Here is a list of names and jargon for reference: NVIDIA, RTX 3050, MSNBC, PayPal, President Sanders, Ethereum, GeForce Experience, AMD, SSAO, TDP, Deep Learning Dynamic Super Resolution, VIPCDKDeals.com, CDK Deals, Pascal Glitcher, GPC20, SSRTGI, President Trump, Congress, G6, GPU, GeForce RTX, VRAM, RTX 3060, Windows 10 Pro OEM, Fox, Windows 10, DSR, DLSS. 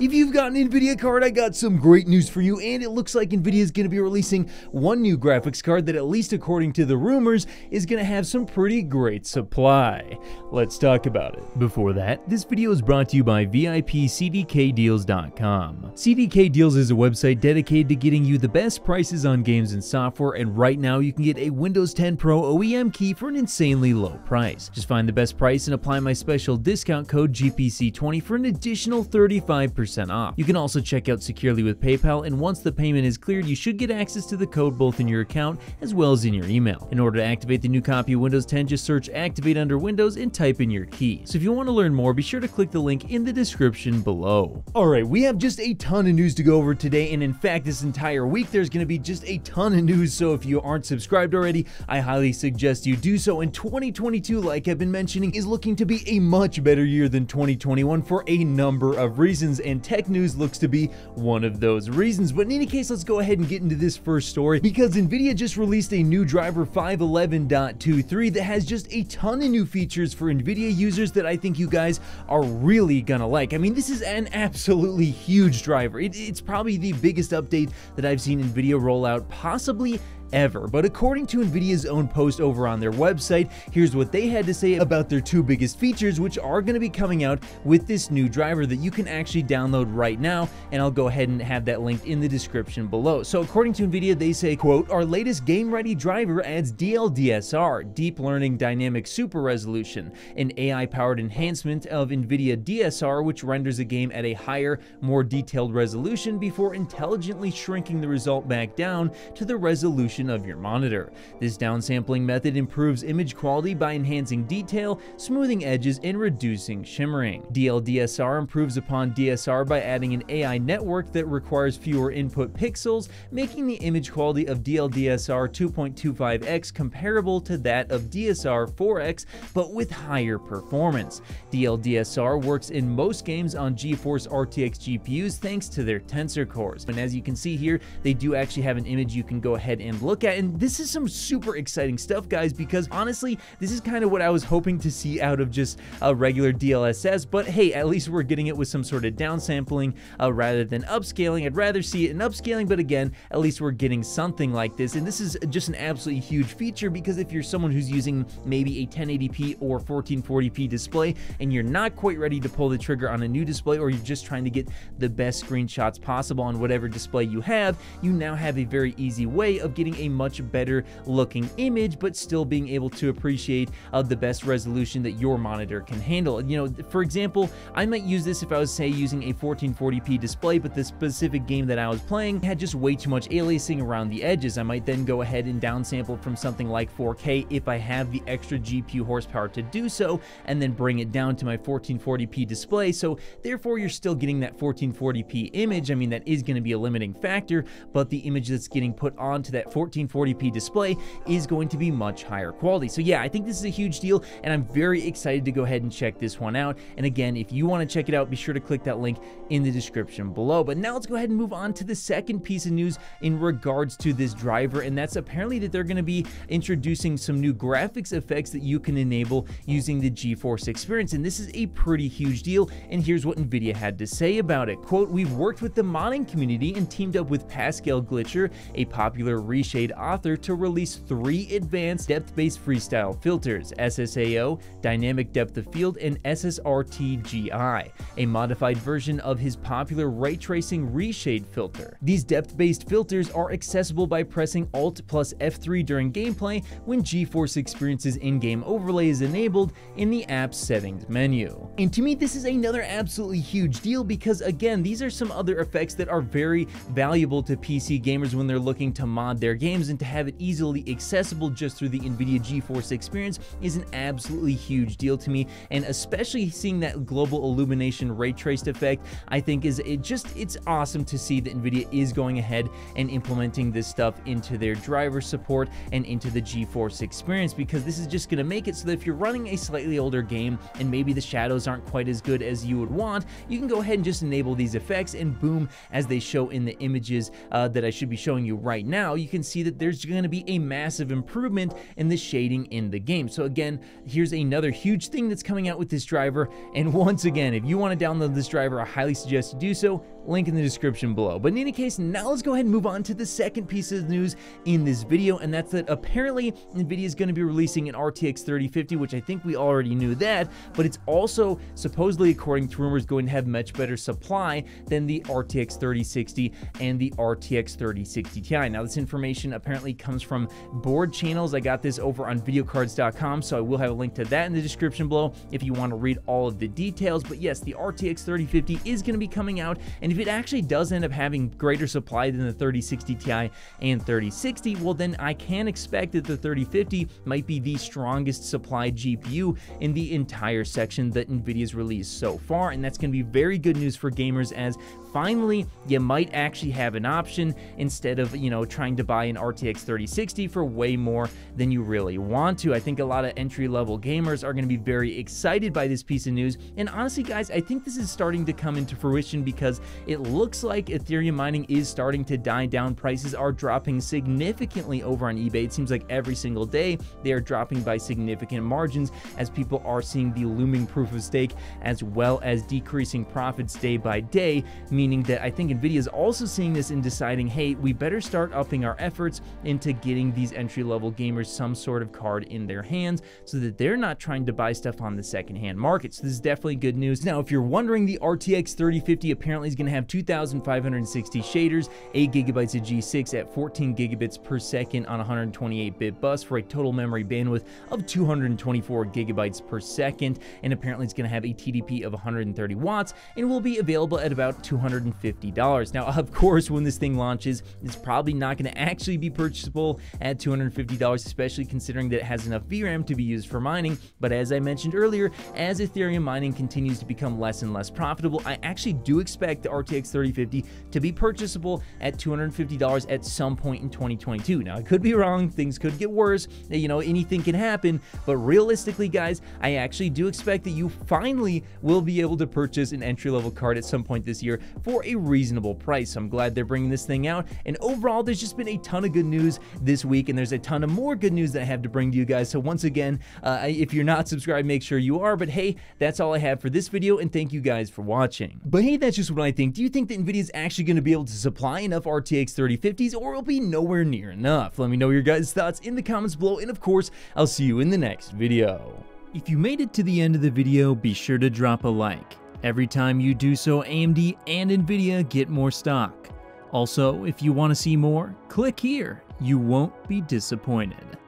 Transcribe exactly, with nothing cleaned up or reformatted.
If you've got an NVIDIA card, I got some great news for you, and it looks like NVIDIA is going to be releasing one new graphics card that, at least according to the rumors, is going to have some pretty great supply. Let's talk about it. Before that, this video is brought to you by V I P C D K Deals dot com. C D K Deals is a website dedicated to getting you the best prices on games and software, and right now you can get a Windows ten Pro O E M key for an insanely low price. Just find the best price and apply my special discount code G P C twenty for an additional thirty-five percent off. You can also check out securely with PayPal, and once the payment is cleared, you should get access to the code both in your account as well as in your email. In order to activate the new copy of Windows ten, just search Activate under Windows and type in your key. So if you want to learn more, be sure to click the link in the description below. Alright, we have just a ton of news to go over today, and in fact this entire week there's going to be just a ton of news, so if you aren't subscribed already, I highly suggest you do so. And twenty twenty-two, like I've been mentioning, is looking to be a much better year than twenty twenty-one for a number of reasons, and tech news looks to be one of those reasons. But in any case, let's go ahead and get into this first story, because NVIDIA just released a new driver five eleven point two three that has just a ton of new features for NVIDIA users that I think you guys are really gonna like. I mean, this is an absolutely huge driver. It, it's probably the biggest update that I've seen NVIDIA roll out possibly ever. But according to NVIDIA's own post over on their website, here's what they had to say about their two biggest features, which are going to be coming out with this new driver that you can actually download right now, and I'll go ahead and have that linked in the description below. So according to NVIDIA, they say, quote, "Our latest game-ready driver adds D L S S, Deep Learning Dynamic Super Resolution, an A I-powered enhancement of NVIDIA D S R, which renders a game at a higher, more detailed resolution before intelligently shrinking the result back down to the resolution of your monitor. This downsampling method improves image quality by enhancing detail, smoothing edges, and reducing shimmering. D L S S improves upon D S R by adding an A I network that requires fewer input pixels, making the image quality of D L S S two point two five X comparable to that of D S R four X, but with higher performance. D L S S works in most games on GeForce R T X G P Us thanks to their tensor cores." And as you can see here, they do actually have an image you can go ahead and look look at, and this is some super exciting stuff, guys, because honestly this is kind of what I was hoping to see out of just a regular D L S S, but hey, at least we're getting it with some sort of downsampling uh, rather than upscaling. I'd rather see it in upscaling, but again, at least we're getting something like this, and this is just an absolutely huge feature, because if you're someone who's using maybe a ten eighty p or fourteen forty p display and you're not quite ready to pull the trigger on a new display, or you're just trying to get the best screenshots possible on whatever display you have, you now have a very easy way of getting a much better looking image, but still being able to appreciate uh, the best resolution that your monitor can handle. You know, for example, I might use this if I was, say, using a fourteen forty p display, but the specific game that I was playing had just way too much aliasing around the edges. I might then go ahead and downsample from something like four K if I have the extra G P U horsepower to do so, and then bring it down to my fourteen forty p display. So therefore, you're still getting that fourteen forty p image. I mean, that is going to be a limiting factor, but the image that's getting put onto that fourteen forty p display is going to be much higher quality. So yeah, I think this is a huge deal, and I'm very excited to go ahead and check this one out. And again, if you want to check it out, be sure to click that link in the description below. But now let's go ahead and move on to the second piece of news in regards to this driver, and that's apparently that they're going to be introducing some new graphics effects that you can enable using the GeForce Experience, and this is a pretty huge deal, and here's what NVIDIA had to say about it. Quote, "We've worked with the modding community and teamed up with Pascal Glitcher, a popular reshape Shade author, to release three advanced depth-based freestyle filters, S S A O, Dynamic Depth of Field, and S S R T G I, a modified version of his popular Ray Tracing Reshade filter. These depth-based filters are accessible by pressing Alt plus F three during gameplay when GeForce Experience's in-game overlay is enabled in the app settings menu." And to me, this is another absolutely huge deal, because again, these are some other effects that are very valuable to P C gamers when they're looking to mod their games, and to have it easily accessible just through the NVIDIA GeForce Experience is an absolutely huge deal to me. And especially seeing that global illumination ray traced effect, I think is it just it's awesome to see that NVIDIA is going ahead and implementing this stuff into their driver support and into the GeForce Experience, because this is just going to make it so that if you're running a slightly older game and maybe the shadows aren't quite as good as you would want, you can go ahead and just enable these effects, and boom, as they show in the images uh, that I should be showing you right now, you can see see that there's going to be a massive improvement in the shading in the game. So again, here's another huge thing that's coming out with this driver. And once again, if you want to download this driver, I highly suggest you do so. Link in the description below. But in any case, now let's go ahead and move on to the second piece of news in this video, and that's that apparently NVIDIA is going to be releasing an R T X thirty fifty, which I think we already knew that, but it's also supposedly, according to rumors, going to have much better supply than the R T X thirty sixty and the R T X thirty sixty Ti. Now, this information apparently comes from board channels. I got this over on video cards dot com, so I will have a link to that in the description below if you want to read all of the details. But yes, the R T X thirty fifty is going to be coming out, and And if it actually does end up having greater supply than the thirty sixty Ti and thirty sixty, well then I can expect that the thirty fifty might be the strongest supply G P U in the entire section that NVIDIA's released so far, and that's going to be very good news for gamers, as finally you might actually have an option instead of, you know, trying to buy an R T X thirty sixty for way more than you really want to. I think a lot of entry-level gamers are going to be very excited by this piece of news, and honestly guys, I think this is starting to come into fruition because it looks like Ethereum mining is starting to die down. Prices are dropping significantly over on eBay. It seems like every single day they are dropping by significant margins as people are seeing the looming proof of stake, as well as decreasing profits day by day, meaning that I think NVIDIA is also seeing this and deciding, hey, we better start upping our efforts into getting these entry-level gamers some sort of card in their hands so that they're not trying to buy stuff on the second-hand market. So this is definitely good news. Now, if you're wondering, the R T X thirty fifty apparently is going to have two thousand five hundred sixty shaders, eight gigabytes of G six at fourteen gigabits per second on one hundred twenty-eight bit bus for a total memory bandwidth of two hundred twenty-four gigabytes per second, and apparently it's going to have a T D P of one hundred thirty watts and will be available at about two hundred fifty dollars. Now, of course, when this thing launches, it's probably not going to actually be purchasable at two hundred fifty dollars, especially considering that it has enough V RAM to be used for mining. But as I mentioned earlier, as Ethereum mining continues to become less and less profitable, I actually do expect the R T X thirty fifty to be purchasable at two hundred fifty dollars at some point in twenty twenty-two. Now, I could be wrong. Things could get worse. You know, anything can happen. But realistically, guys, I actually do expect that you finally will be able to purchase an entry-level card at some point this year for a reasonable price. I'm glad they're bringing this thing out. And overall, there's just been a ton of good news this week, and there's a ton of more good news that I have to bring to you guys. So once again, uh, if you're not subscribed, make sure you are. But hey, that's all I have for this video, and thank you guys for watching. But hey, that's just what I think. Do you think that NVIDIA is actually going to be able to supply enough R T X thirty fifties, or it'll be nowhere near enough? Let me know your guys' thoughts in the comments below, and of course, I'll see you in the next video. If you made it to the end of the video, be sure to drop a like. Every time you do so, A M D and NVIDIA get more stock. Also, if you want to see more, click here. You won't be disappointed.